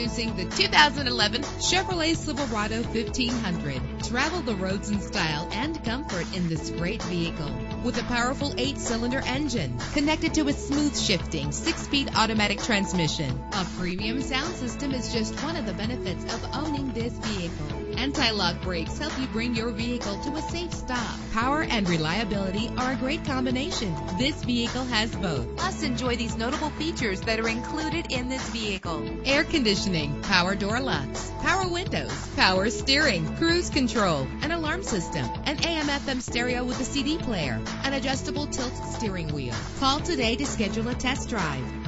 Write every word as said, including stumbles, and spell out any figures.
Introducing the two thousand eleven Chevrolet Silverado fifteen hundred. Travel the roads in style and comfort in this great vehicle. With a powerful eight-cylinder engine connected to a smooth-shifting six-speed automatic transmission. A premium sound system is just one of the benefits of owning this vehicle. Anti-lock brakes help you bring your vehicle to a safe stop. Power and reliability are a great combination. This vehicle has both. Plus, enjoy these notable features that are included in this vehicle: air conditioning, power door locks, power windows, power steering, cruise control, an alarm system, an A M F M stereo with a C D player, an adjustable tilt steering wheel. Call today to schedule a test drive.